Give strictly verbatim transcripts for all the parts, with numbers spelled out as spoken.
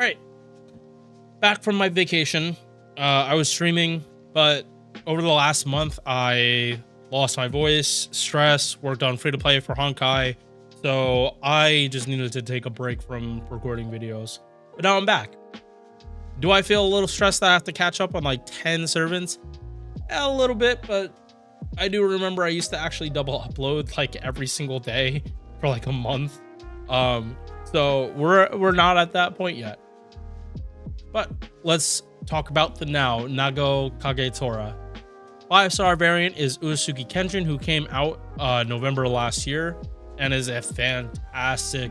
All right, back from my vacation. Uh, I was streaming, but over the last month, I lost my voice, stress, worked on free-to-play for Honkai, so I just needed to take a break from recording videos. But now I'm back. Do I feel a little stressed that I have to catch up on like ten servants? Yeah, a little bit, but I do remember I used to actually double upload like every single day for like a month. Um, so we're we're not at that point yet. But let's talk about the now. Nagao Kagetora. Five-star variant is Uesugi Kenshin, who came out uh, November last year and is a fantastic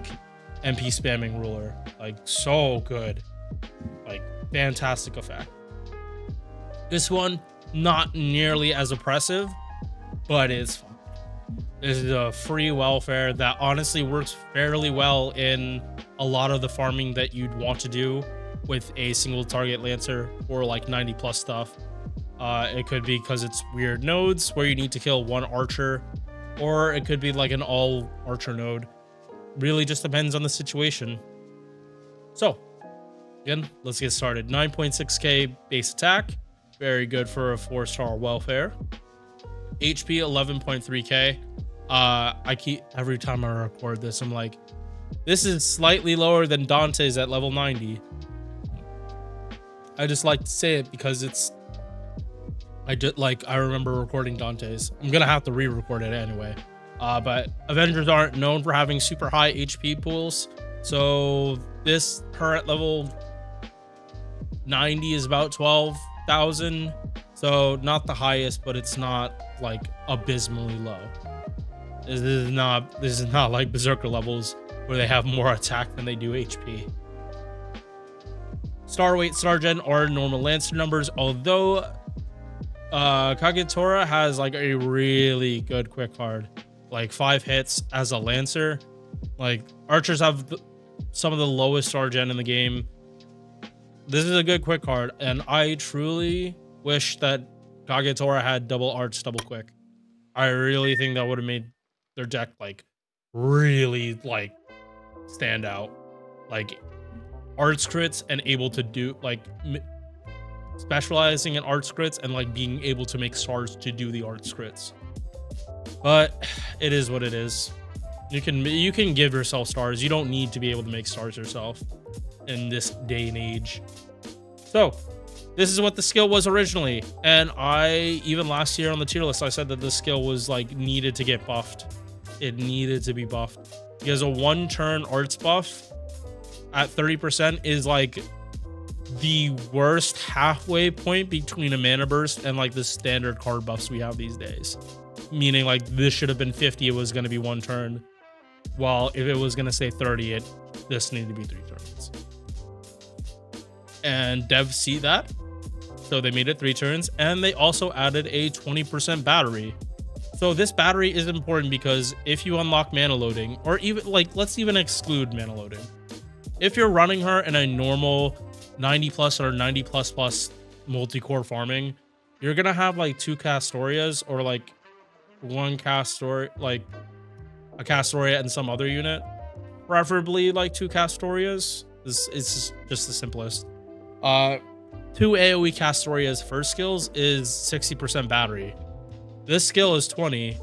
M P spamming ruler. Like, so good. Like, fantastic effect. This one, not nearly as oppressive, but it's fun. This is a free welfare that honestly works fairly well in a lot of the farming that you'd want to do with a single target lancer or like ninety plus stuff. Uh, it could be because it's weird nodes where you need to kill one archer, or it could be like an all archer node. Really just depends on the situation. So again, let's get started. nine point six K base attack. Very good for a four star welfare. H P eleven point three K. Uh, I keep, every time I record this, I'm like, this is slightly lower than Dante's at level ninety. I just like to say it because it's, I did like I remember recording Dante's. I'm gonna have to re-record it anyway. Uh, but Avengers aren't known for having super high H P pools, so this current level ninety is about twelve thousand. So not the highest, but it's not like abysmally low. This is not this is not like Berserker levels where they have more attack than they do H P. Star weight, Stargen are normal Lancer numbers, although uh Kagetora has like a really good quick card, like five hits as a lancer. Like archers have the, some of the lowest star gen in the game. This is a good quick card, and I truly wish that Kagetora had double arch, double quick. I really think that would have made their deck like really like stand out. Like arts crits and able to do like specializing in arts crits and like being able to make stars to do the arts crits. But it is what it is. You can you can give yourself stars. You don't need to be able to make stars yourself in this day and age. So this is what the skill was originally, and I even last year on the tier list I said that this skill was like needed to get buffed. It needed to be buffed because a one turn arts buff at thirty percent is like the worst halfway point between a mana burst and like the standard card buffs we have these days, meaning like this should have been fifty, it was going to be one turn, while if it was going to say thirty, it this needed to be three turns. And devs see that, so they made it three turns, and they also added a twenty percent battery. So this battery is important because if you unlock mana loading, or even like let's even exclude mana loading, if you're running her in a normal ninety plus or ninety plus plus multi-core farming, you're gonna have like two Castorias or like one Castoria, like a Castoria and some other unit, preferably like two Castorias. This is just the simplest. Uh, two AoE Castorias first skills is sixty percent battery. This skill is twenty,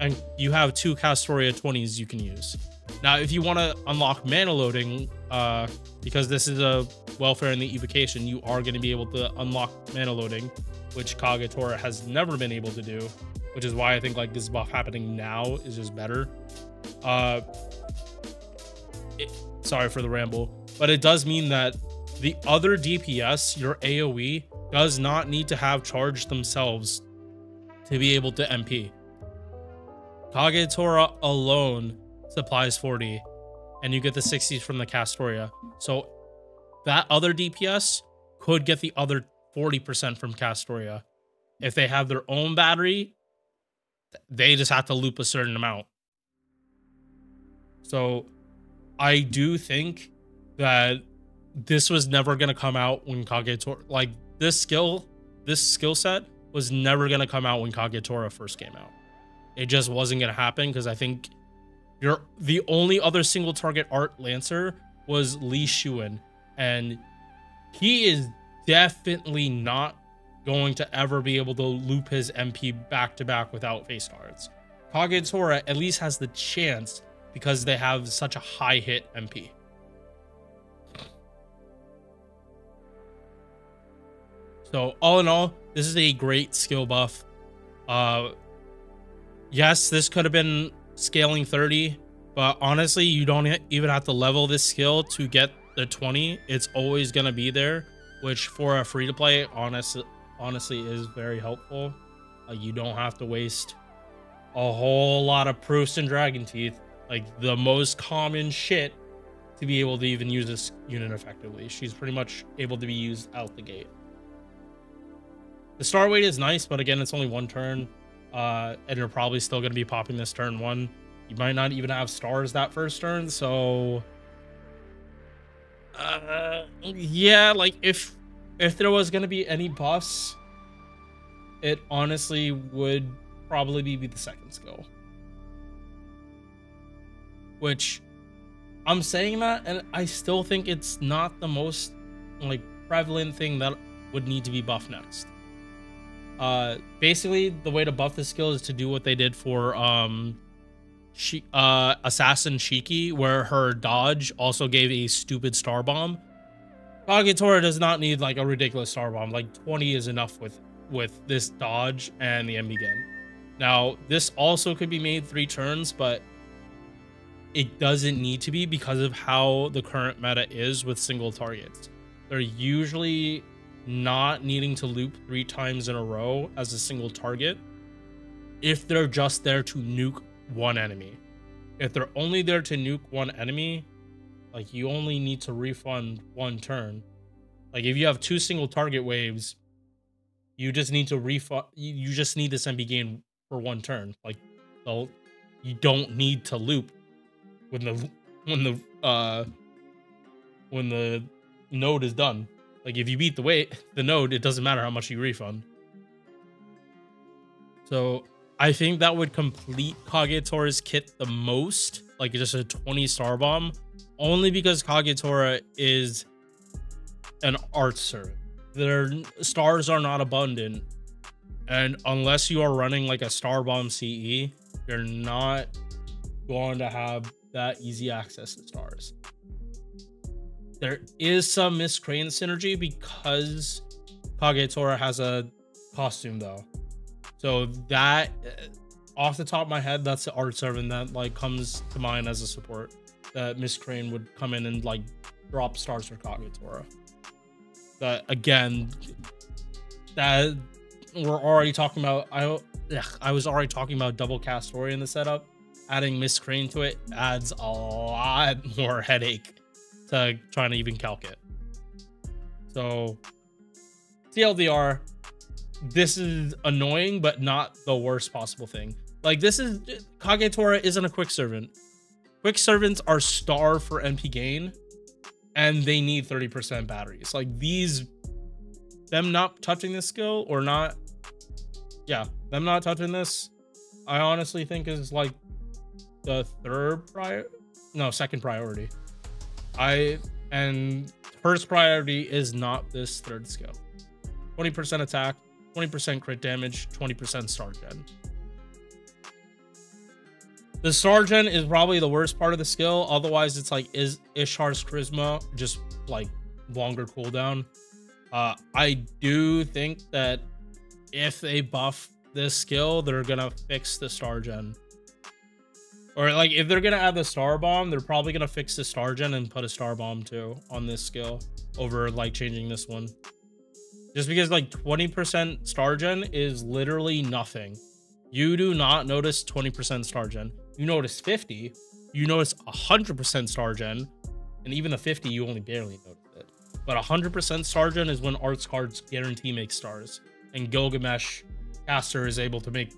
and you have two Castoria twenties you can use. Now, if you want to unlock mana loading, uh, because this is a welfare in the evocation, you are going to be able to unlock mana loading, which Kagetora has never been able to do, which is why I think like this buff happening now is just better. Uh, it, sorry for the ramble, but it does mean that the other D P S, your AoE, does not need to have charge themselves to be able to M P. Kagetora alone supplies forty, and you get the sixties from the Castoria, so that other D P S could get the other forty percent from Castoria. If they have their own battery, they just have to loop a certain amount. So I do think that this was never going to come out when Kagetora, like this skill, this skill set was never going to come out when Kagetora first came out. It just wasn't going to happen because I think Your, the only other single target art lancer was Lee Shuen, and he is definitely not going to ever be able to loop his M P back to back without face guards. Kagetora at least has the chance because they have such a high hit M P. So all in all, this is a great skill buff. Uh, yes, this could have been scaling thirty, but honestly, you don't even have to level this skill to get the twenty. It's always going to be there, which for a free-to-play, honest, honestly, is very helpful. Uh, you don't have to waste a whole lot of proofs and dragon teeth, like the most common shit, to be able to even use this unit effectively. She's pretty much able to be used out the gate. The star weight is nice, but again, it's only one turn, uh, and you're probably still going to be popping this turn one. You might not even have stars that first turn, so uh, yeah, like if if there was going to be any buffs, it honestly would probably be the second skill. Which I'm saying that, and I still think it's not the most like prevalent thing that would need to be buffed next. Uh, basically, the way to buff this skill is to do what they did for um, she, uh, Assassin Shiki, where her dodge also gave a stupid star bomb. Kagetora does not need like a ridiculous star bomb. Like twenty is enough with with this dodge and the M B gun. Now, this also could be made three turns, but it doesn't need to be because of how the current meta is with single targets. They're usually not needing to loop three times in a row as a single target if they're just there to nuke one enemy. If they're only there to nuke one enemy, like you only need to refund one turn. Like if you have two single target waves, you just need to refund, you just need this M B gain for one turn. Like so you don't need to loop when the when the uh when the node is done. Like, if you beat the weight, the node, it doesn't matter how much you refund. So, I think that would complete Kagetora's kit the most. Like, just a twenty star bomb. Only because Kagetora is an art servant. Their stars are not abundant. And unless you are running, like, a star bomb C E, you're not going to have that easy access to stars. There is some Miss Crane synergy because Kagetora has a costume though. So that, off the top of my head, that's the art servant that like comes to mind as a support that Miss Crane would come in and like drop stars for Kagetora. That again, that we're already talking about, I, ugh, I was already talking about double Castoria in the setup. Adding Miss Crane to it adds a lot more headache to trying to even calc it. So T L D R, this is annoying, but not the worst possible thing. Like this is, Kagetora isn't a quick servant. Quick servants are star for M P gain and they need thirty percent batteries. Like these, them not touching this skill or not, yeah, them not touching this, I honestly think is like the third prior, no, second priority. I and first priority is not this third skill. twenty percent attack, twenty percent crit damage, twenty percent star gen. The star gen is probably the worst part of the skill. Otherwise, it's like is Ishar's charisma, just like longer cooldown. Uh, I do think that if they buff this skill, they're gonna fix the star gen. Or like if they're gonna add the star bomb, they're probably gonna fix the star gen and put a star bomb too on this skill over like changing this one. Just because like twenty percent star gen is literally nothing. You do not notice twenty percent star gen. You notice fifty, you notice one hundred percent star gen, and even the fifty, you only barely notice it. But one hundred percent star gen is when arts cards guarantee make stars. And Gilgamesh Caster is able to make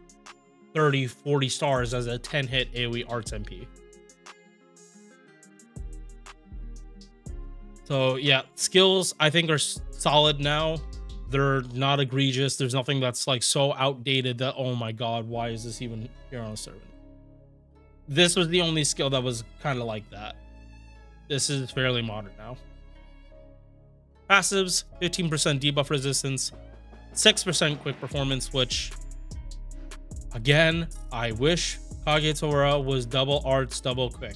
thirty, forty stars as a ten hit AoE arts M P. So yeah, skills I think are solid now. They're not egregious. There's nothing that's like so outdated that, oh my God, why is this even here on a servant? This was the only skill that was kind of like that. This is fairly modern now. passives, fifteen percent debuff resistance, six percent quick performance, which again, I wish Kagetora was double arts, double quick.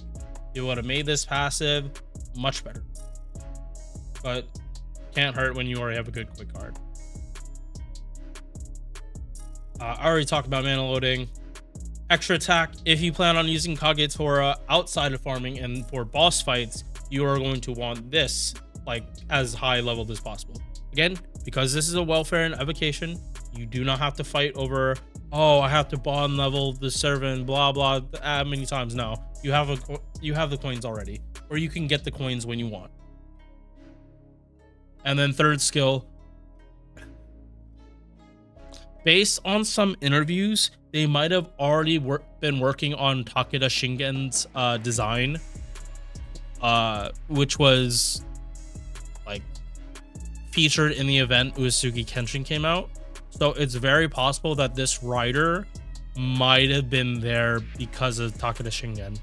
It would have made this passive much better, but can't hurt when you already have a good quick card. Uh, I already talked about mana loading. Extra attack. If you plan on using Kagetora outside of farming and for boss fights, you are going to want this like as high leveled as possible. Again, because this is a welfare and evocation, you do not have to fight over, oh, I have to bond level the servant, blah, blah, that many times. No, you have, a, you have the coins already, or you can get the coins when you want. And then third skill. Based on some interviews, they might have already wor been working on Takeda Shingen's uh, design, uh, which was like featured in the event Uesugi Kenshin came out. So it's very possible that this rider might have been there because of Takeda Shingen.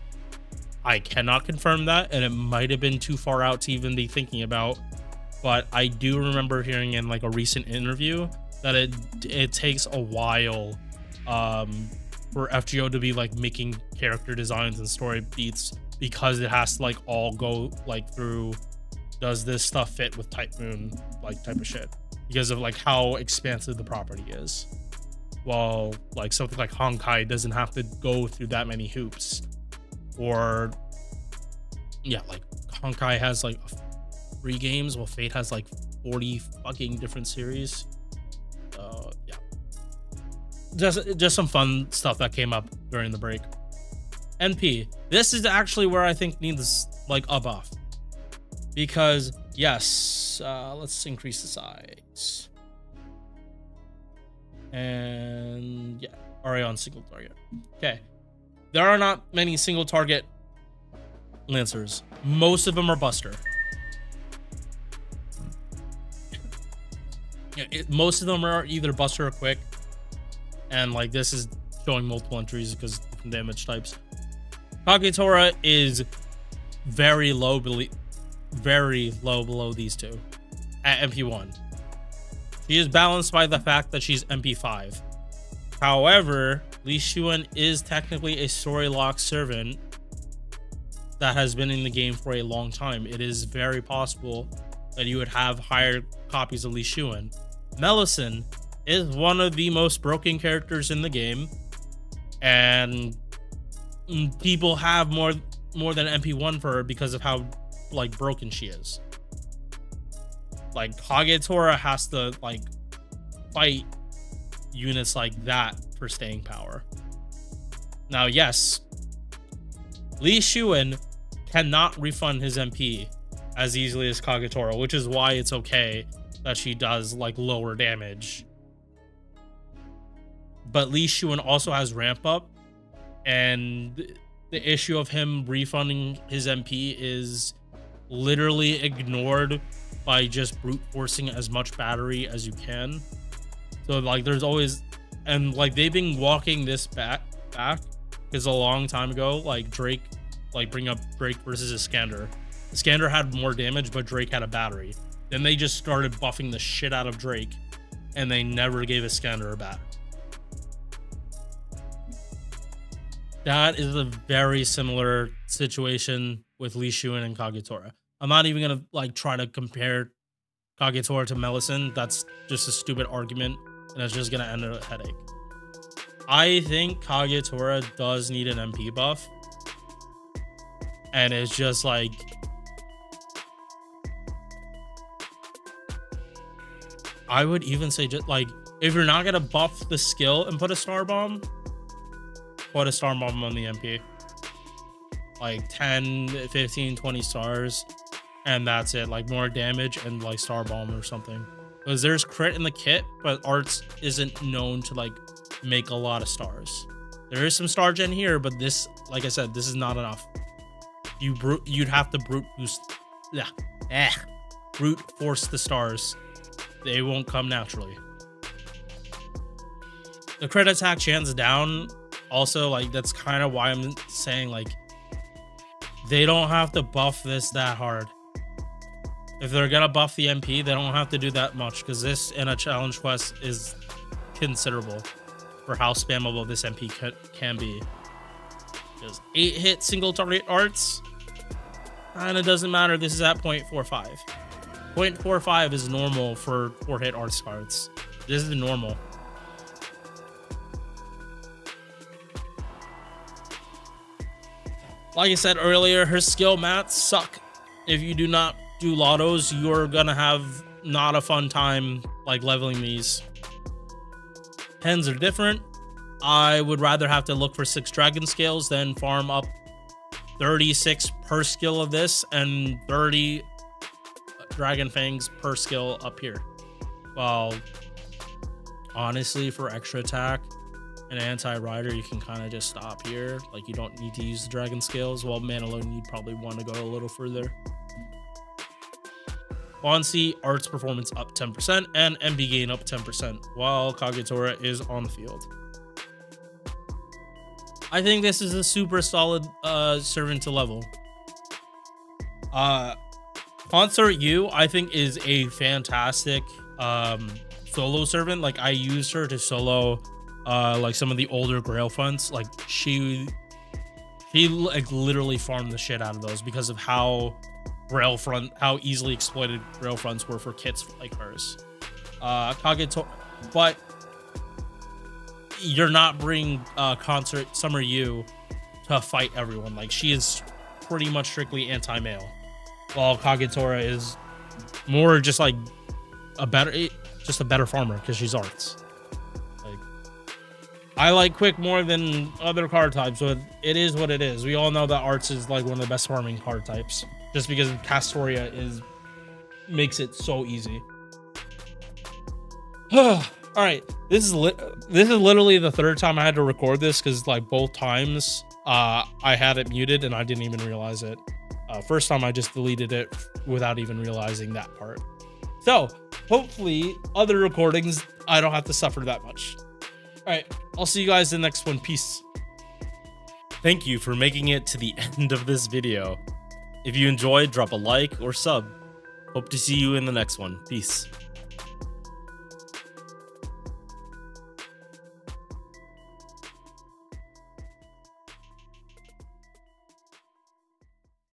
I cannot confirm that, and it might have been too far out to even be thinking about. But I do remember hearing in like a recent interview that it it takes a while um, for F G O to be like making character designs and story beats, because it has to like all go like through, does this stuff fit with Type Moon, like type of shit, because of like how expansive the property is. While like something like Honkai doesn't have to go through that many hoops, or yeah, like Honkai has like three games, while Fate has like forty fucking different series. Uh, yeah, just just some fun stuff that came up during the break. N P. This is actually where I think needs like a buff, because yes, uh, let's increase the size. And yeah, already on single target. Okay, there are not many single target lancers. Most of them are buster. Yeah, it, most of them are either buster or quick, and like this is showing multiple entries because different damage types. Kagetora is very low, below, very low below these two at M P one. She is balanced by the fact that she's M P five. However, Lee Shuen is technically a story lock servant that has been in the game for a long time. It is very possible that you would have higher copies of Lee Shuen. Melusine is one of the most broken characters in the game, and people have more more than M P one for her because of how like broken she is. Like Kagetora has to like fight units like that for staying power. Now, yes, Lee Shuen cannot refund his M P as easily as Kagetora, which is why it's okay that she does like lower damage. But Lee Shuen also has ramp up, and the issue of him refunding his M P is literally ignored by just brute forcing as much battery as you can. So like there's always, and like they've been walking this back back because a long time ago, like Drake, like bring up Drake versus Iskander. Iskander had more damage, but Drake had a battery. Then they just started buffing the shit out of Drake, and they never gave Iskander a battery. That is a very similar situation with Lee Shuen and Kagetora. I'm not even gonna like try to compare Kagetora to Melusine. That's just a stupid argument, and it's just gonna end in a headache. I think Kagetora does need an M P buff, and it's just like, I would even say just like, if you're not gonna buff the skill and put a star bomb, put a star bomb on the M P. Like ten, fifteen, twenty stars, and that's it. Like more damage and like star bomb or something. Because there's crit in the kit, but arts isn't known to like make a lot of stars. There is some star gen here, but this, like I said, this is not enough. You brute, you'd have to brute boost, yeah, eh, brute force the stars. They won't come naturally. The crit attack chance down. Also, like, that's kind of why I'm saying, like, they don't have to buff this that hard. if they're gonna buff the M P, they don't have to do that much, because this in a challenge quest is considerable for how spammable this M P can be. Just eight hit single target arts, and it doesn't matter. This is at zero point four five. zero point four five is normal for four hit arts cards. This is the normal. Like I said earlier, her skill mats suck. If you do not do lottos, you're gonna have not a fun time like leveling these. Pens are different. I would rather have to look for six dragon scales than farm up thirty-six per skill of this and thirty dragon fangs per skill up here. Well, honestly, for extra attack and anti-rider, you can kind of just stop here. Like, you don't need to use the dragon scales. Well, Mandalone, you'd probably want to go a little further. Bonsi, arts performance up ten percent and M B gain up ten percent while Kagetora is on the field. I think this is a super solid uh, servant to level. Uh, Consort Yu, I think, is a fantastic um, solo servant. Like, I used her to solo uh, like some of the older Grail fronts. Like, she, she like literally farmed the shit out of those because of how Grail front, how easily exploited Grail fronts were for kits like hers. Uh, Kagetora, but you're not bringing uh, Consort Summer Yu to fight everyone. Like, she is pretty much strictly anti-male, while Kagetora is more just like a better, just a better farmer because she's arts. Like, I like Quick more than other card types, but it is what it is. We all know that arts is like one of the best farming card types, just because Castoria is makes it so easy. All right, this is li this is literally the third time I had to record this because like both times uh, I had it muted and I didn't even realize it. Uh, first time I just deleted it without even realizing that part. So hopefully other recordings I don't have to suffer that much. All right, I'll see you guys in the next one. Peace. Thank you for making it to the end of this video. If you enjoyed, drop a like or sub. Hope to see you in the next one. Peace.